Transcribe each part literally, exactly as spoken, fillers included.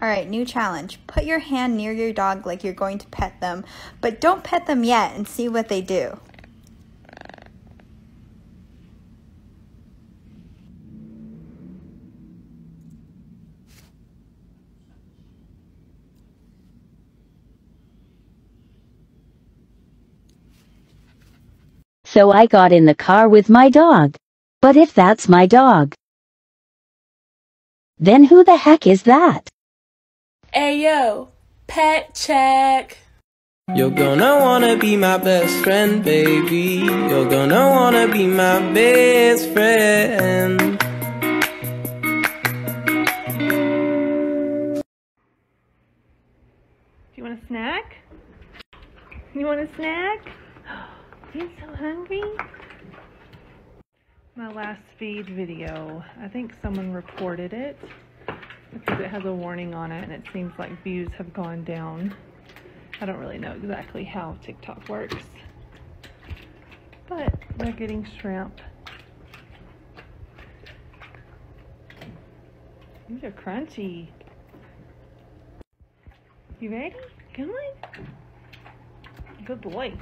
All right, new challenge. Put your hand near your dog like you're going to pet them, but don't pet them yet and see what they do. So I got in the car with my dog. But if that's my dog, then who the heck is that? Ayo, pet check. You're gonna wanna be my best friend, baby. You're gonna wanna be my best friend. Do you want a snack? You want a snack? I'm so hungry. My last feed video, I think someone reported it because it has a warning on it, and it seems like views have gone down. I don't really know exactly how TikTok works, but they're getting shrimp. These are crunchy. You ready? Come on. Good boy.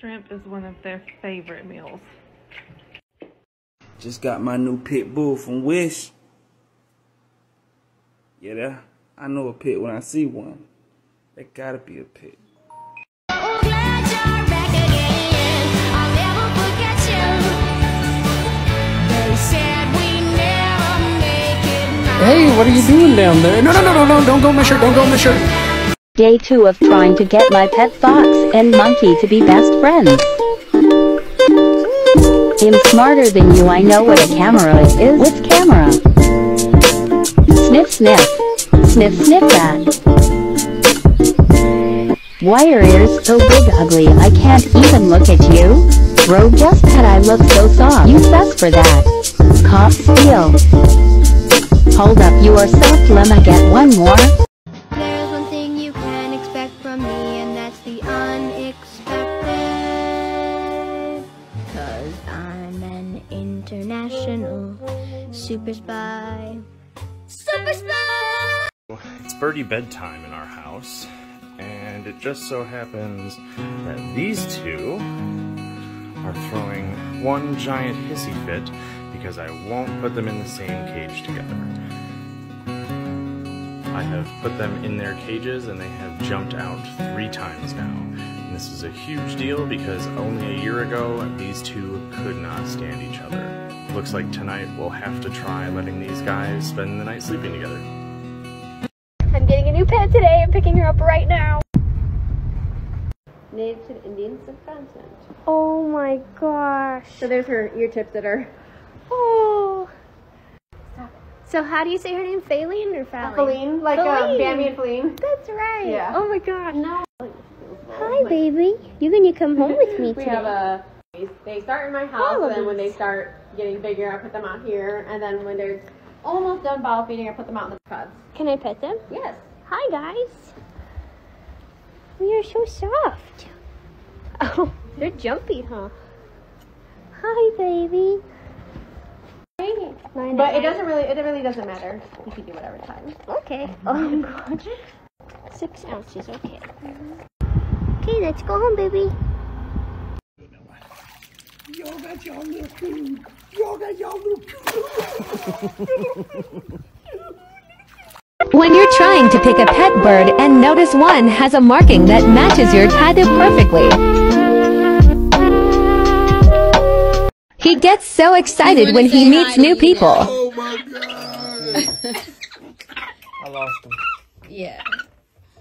Shrimp is one of their favorite meals. Just got my new pit bull from Wish. Yeah, that, I know a pit when I see one. That gotta be a pit. Hey, what are you doing down there? No, no, no, no, no, don't go on my shirt, don't go on my shirt. Day two of trying to get my pet fox and monkey to be best friends. I'm smarter than you, I know what a camera is. What's camera? Sniff sniff. Sniff sniff that. Why are ears so big ugly, I can't even look at you? Bro, just that I look so soft. You suck for that. Cop steal. Hold up, you are soft, lemma, get one more. Super spy. Super spy! It's birdie bedtime in our house, and it just so happens that these two are throwing one giant hissy fit because I won't put them in the same cage together. I have put them in their cages and they have jumped out three times now. And this is a huge deal because only a year ago these two could not stand each other. Looks like tonight we'll have to try letting these guys spend the night sleeping together. I'm getting a new pet today. I'm picking her up right now. Native to the Indian subcontinent. Oh my gosh. So there's her ear tips that are... Oh. Stop it. So how do you say her name? Faleen or Faleen? Faleen. Like Faleen. Uh, Bambi and Faleen. That's right. Yeah. Oh my gosh. No. Hi baby. You're going to come home with me we today. We have a... They start in my house, and then when they start getting bigger, I put them out here, and then when they're almost done bottle feeding, I put them out in the pods. Can I pet them? Yes. Hi, guys. We are so soft. Oh, they're jumpy, huh? Hi, baby. But it doesn't really, it really doesn't matter. You can do whatever time. Okay. Oh, gosh. Six ounces, okay. Okay, let's go home, baby. Y'all got y'all little food. Y'all got y'all little food. When you're trying to pick a pet bird and notice one has a marking that matches your tattoo perfectly, he gets so excited when he meets new people. Oh my god! I lost him. Yeah.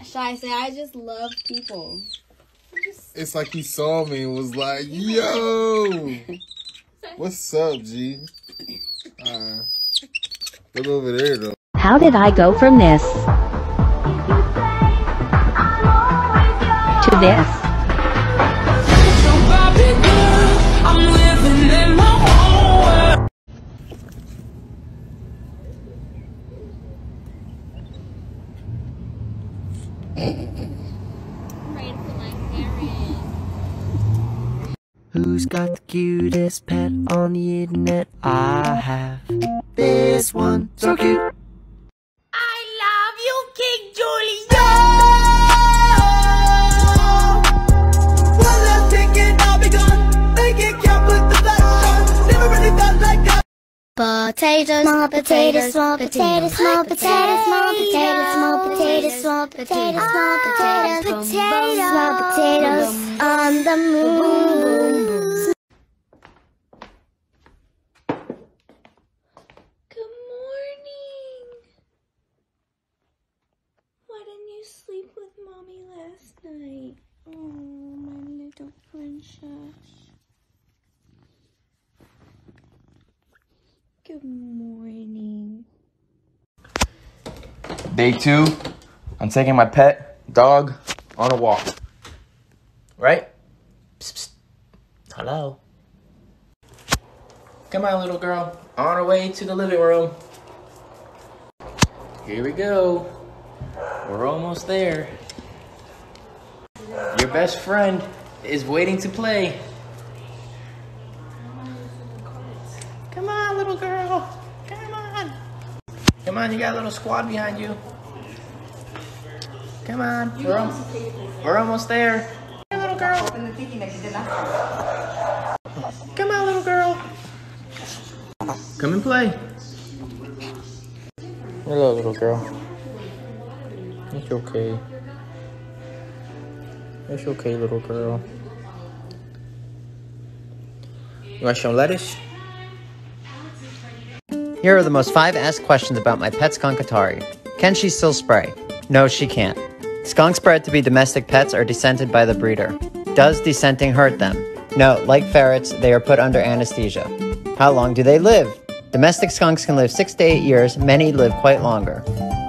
Should I say I just love people? It's like he saw me and was like, yo, what's up, G? Uh, look over there, though. How did I go from this to this? Who's got the cutest pet on the internet? I have this one, so cute. I love you, King Julie. Yo! Well, I'm thinking I'll be gone. Thinking can't put the flash on. Never really felt like that. Potatoes, small potatoes, small potatoes, small potatoes, small potatoes, small potatoes, small potatoes, small potatoes, small potatoes on the moon. Good morning. Why didn't you sleep with mommy last night? Oh, my little princess. Good morning. Day two, I'm taking my pet dog on a walk. Right? Psst, psst. Hello. Come on, little girl. On our way to the living room. Here we go. We're almost there. Your best friend is waiting to play. Come on, you got a little squad behind you. Come on, we're, al we're almost there. Come on, little girl. Come on, little girl. Come and play. Hello, little girl. It's okay. It's okay, little girl. You want some lettuce? Here are the most five asked questions about my pet skunk Atari. Can she still spray? No, she can't. Skunks bred to be domestic pets are descented by the breeder. Does descenting hurt them? No, like ferrets, they are put under anesthesia. How long do they live? Domestic skunks can live six to eight years, many live quite longer.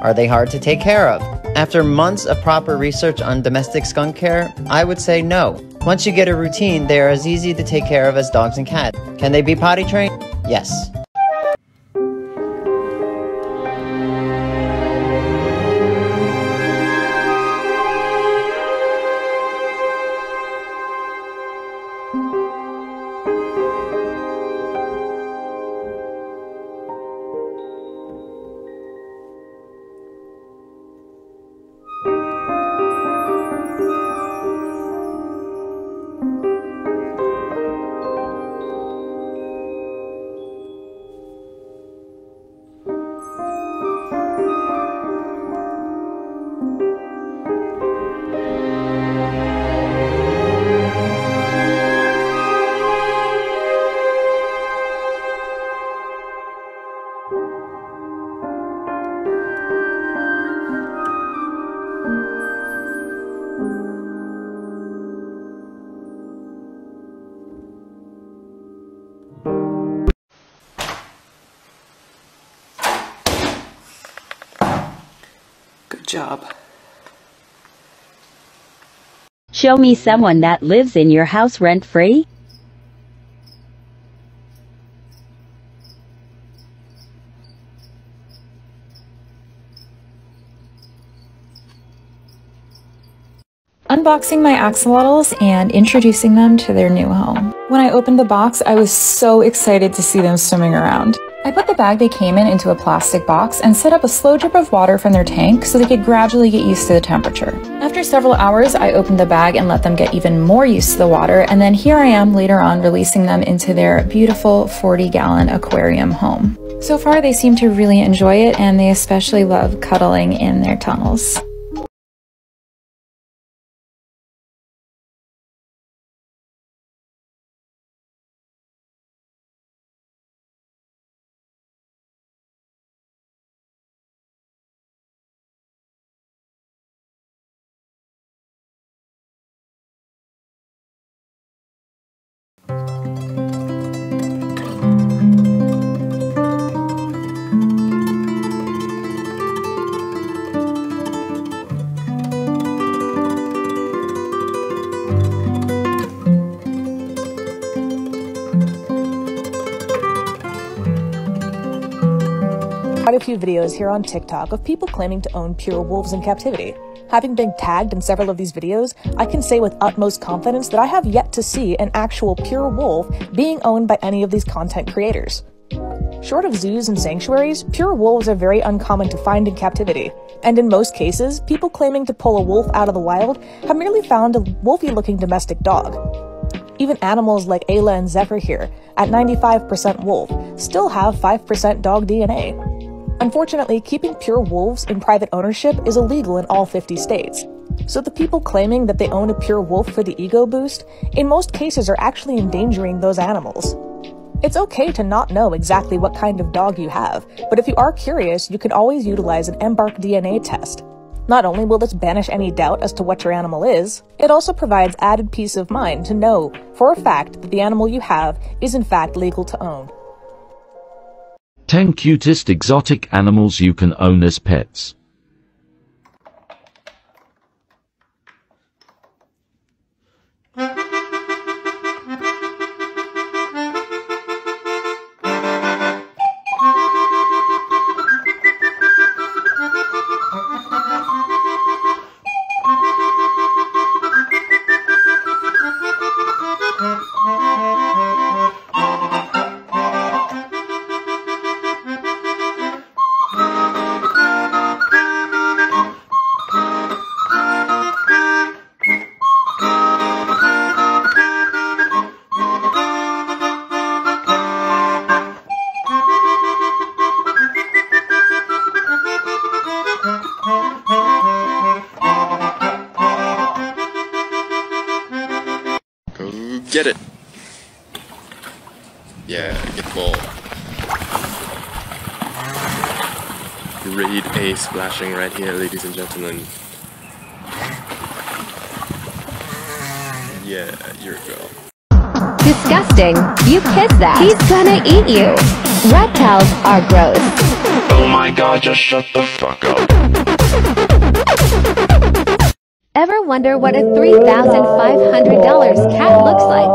Are they hard to take care of? After months of proper research on domestic skunk care, I would say no. Once you get a routine, they are as easy to take care of as dogs and cats. Can they be potty trained? Yes. Job. Show me someone that lives in your house rent-free. Unboxing my axolotls and introducing them to their new home. When I opened the box, I was so excited to see them swimming around. I put the bag they came in into a plastic box and set up a slow drip of water from their tank so they could gradually get used to the temperature. After several hours, I opened the bag and let them get even more used to the water, and then here I am later on releasing them into their beautiful forty gallon aquarium home. So far, they seem to really enjoy it, and they especially love cuddling in their tunnels. quite a few videos here on TikTok of people claiming to own pure wolves in captivity. Having been tagged in several of these videos, I can say with utmost confidence that I have yet to see an actual pure wolf being owned by any of these content creators. Short of zoos and sanctuaries, pure wolves are very uncommon to find in captivity, and in most cases, people claiming to pull a wolf out of the wild have merely found a wolfy-looking domestic dog. Even animals like Ayla and Zephyr here, at ninety-five percent wolf, still have five percent dog D N A. Unfortunately, keeping pure wolves in private ownership is illegal in all fifty states, so the people claiming that they own a pure wolf for the ego boost, in most cases are actually endangering those animals. It's okay to not know exactly what kind of dog you have, but if you are curious, you can always utilize an Embark D N A test. Not only will this banish any doubt as to what your animal is, it also provides added peace of mind to know for a fact that the animal you have is in fact legal to own. ten cutest exotic animals you can own as pets. Get it! Yeah, get the ball. Grade A splashing right here, ladies and gentlemen. Yeah, you're a girl. Disgusting! You kissed that! He's gonna eat you! Reptiles are gross! Oh my god, just shut the fuck up! Ever wonder what a three thousand five hundred dollar cat looks like?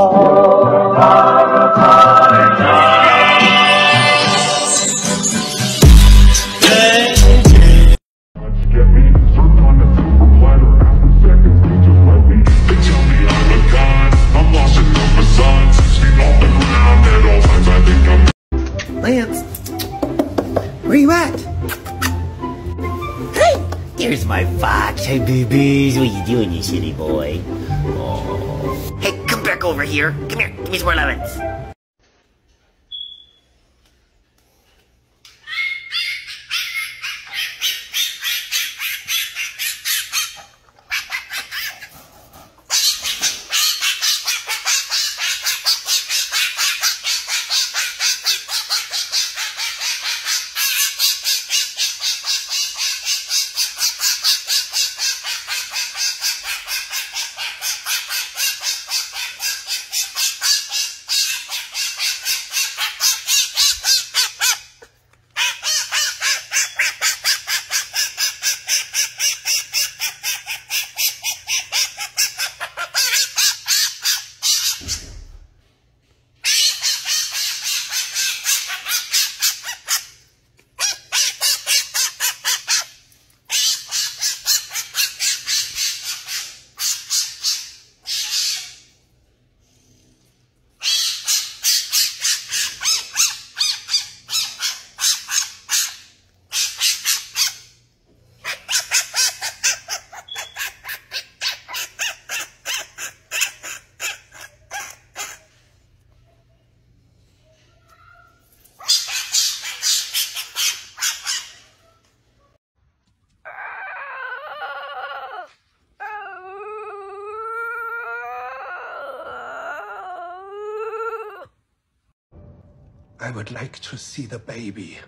Lance, where you at? Here's my fox. Hey, babies. What you doing, you silly boy? Oh. Hey, come back over here. Come here. Give me some more lemons. I would like to see the baby.